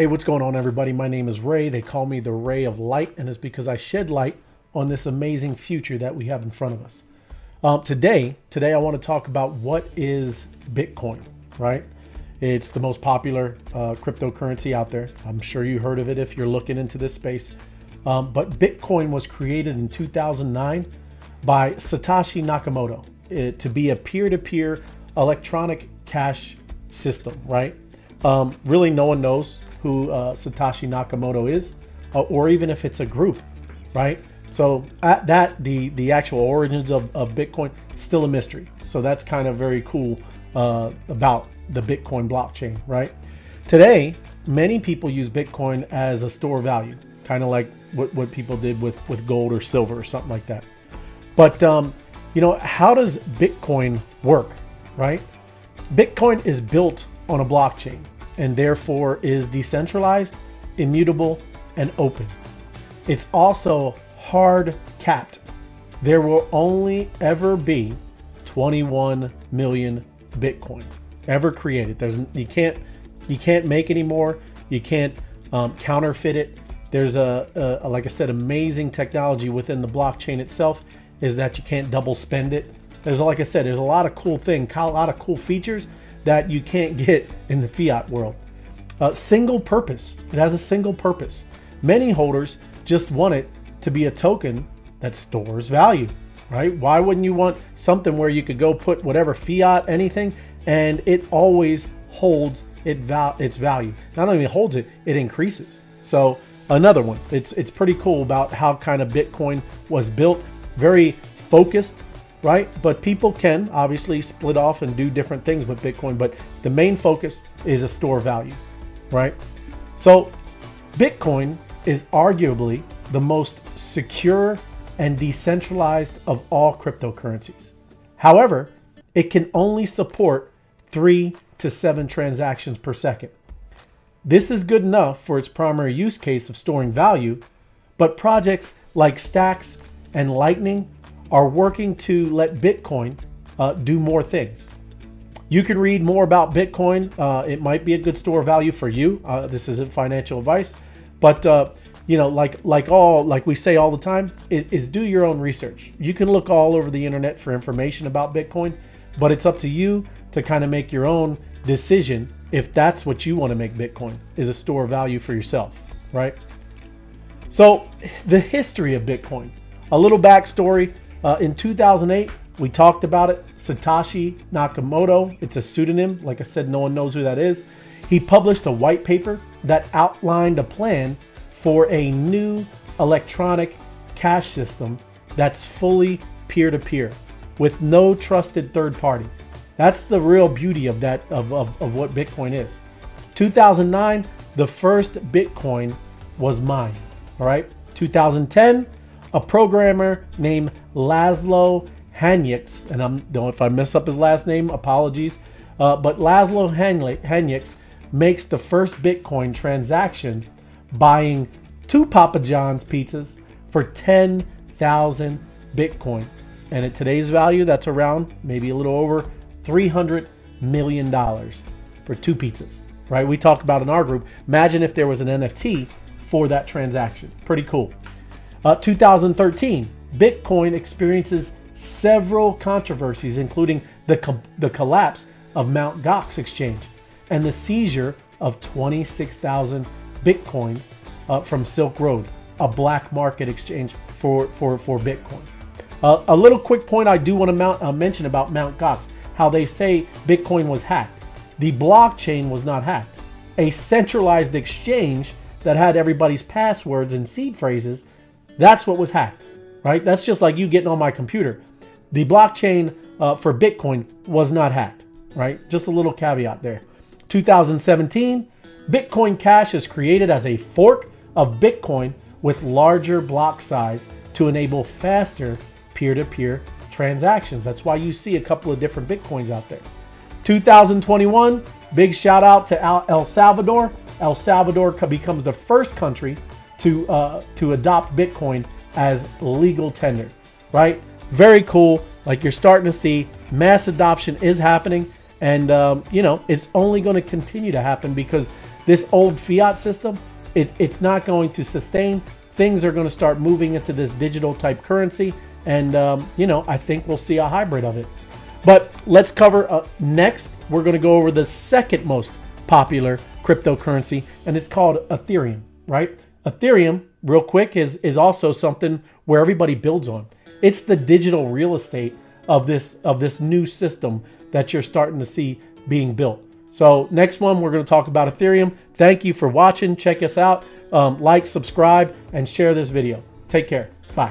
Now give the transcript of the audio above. Hey, what's going on, everybody? My name is Ray. They call me the Ray of Light, and it's because I shed light on this amazing future that we have in front of us. Today I want to talk about what is Bitcoin, right? It's the most popular cryptocurrency out there. I'm sure you heard of it if you're looking into this space. But Bitcoin was created in 2009 by Satoshi Nakamoto to be a peer-to-peer electronic cash system, right? Really, no one knows who Satoshi Nakamoto is, or even if it's a group, right? So at that, the actual origins of Bitcoin, still a mystery. So that's kind of very cool about the Bitcoin blockchain, right? Today, many people use Bitcoin as a store of value, kind of like what people did with gold or silver or something like that. But, you know, how does Bitcoin work, right? Bitcoin is built on a blockchain, and therefore is decentralized, immutable, and open. It's also hard capped. There will only ever be 21 million Bitcoin ever created. You can't make any more. You can't counterfeit it. There's a like I said, amazing technology within the blockchain itself is that you can't double spend it. There's a lot of cool things, a lot of cool features that you can't get in the fiat world. Single purpose. It has a single purpose. Many holders just want it to be a token that stores value, right? Why wouldn't you want something where you could go put whatever fiat, anything, and it always holds its value? Not only holds it, it increases. So another one, it's pretty cool about how kind of Bitcoin was built, very focused, right? But people can obviously split off and do different things with Bitcoin, but the main focus is a store value, right? So Bitcoin is arguably the most secure and decentralized of all cryptocurrencies. However, it can only support 3 to 7 transactions per second. This is good enough for its primary use case of storing value, but projects like Stacks and Lightning are working to let Bitcoin do more things. You can read more about Bitcoin. It might be a good store of value for you. This isn't financial advice, but you know, like we say all the time, is do your own research. You can look all over the internet for information about Bitcoin, but it's up to you to kind of make your own decision if that's what you want to make Bitcoin, is a store of value for yourself, right? So the history of Bitcoin, a little backstory. In 2008, we talked about it, Satoshi Nakamoto, it's a pseudonym. Like I said, no one knows who that is. He published a white paper that outlined a plan for a new electronic cash system that's fully peer-to-peer with no trusted third party. That's the real beauty of that, of what Bitcoin is. 2009, the first Bitcoin was mined, all right? 2010, a programmer named Laszlo Hanyecz, and if I mess up his last name, apologies, but Laszlo Hanyecz makes the first Bitcoin transaction, buying 2 Papa John's pizzas for 10,000 Bitcoin. And at today's value, that's around maybe a little over $300 million for 2 pizzas, right? We talked about in our group, imagine if there was an NFT for that transaction. Pretty cool. 2013, Bitcoin experiences several controversies, including the collapse of Mount Gox exchange and the seizure of 26,000 Bitcoins from Silk Road, a black market exchange for Bitcoin. A little quick point I do want to mention about Mount Gox, how they say Bitcoin was hacked. The blockchain was not hacked. A centralized exchange that had everybody's passwords and seed phrases, that's what was hacked, right? That's just like you getting on my computer. The blockchain for Bitcoin was not hacked, right? Just a little caveat there. 2017, Bitcoin Cash is created as a fork of Bitcoin with larger block size to enable faster peer-to-peer transactions. That's why you see a couple of different Bitcoins out there. 2021, big shout out to El Salvador. El Salvador becomes the first country to adopt Bitcoin as legal tender, right? Very cool. Like, you're starting to see mass adoption is happening, and you know, it's only going to continue to happen because This old fiat system, it's not going to sustain. Things are going to start moving into this digital type currency. And, you know, I think we'll see a hybrid of it. But let's cover next. We're going to go over the second most popular cryptocurrency, and it's called Ethereum, right? Ethereum, real quick, is also something where everybody builds on. It's the digital real estate of this new system that you're starting to see being built. So next one, we're going to talk about Ethereum. Thank you for watching. Check us out. Like, subscribe, and share this video. Take care. Bye.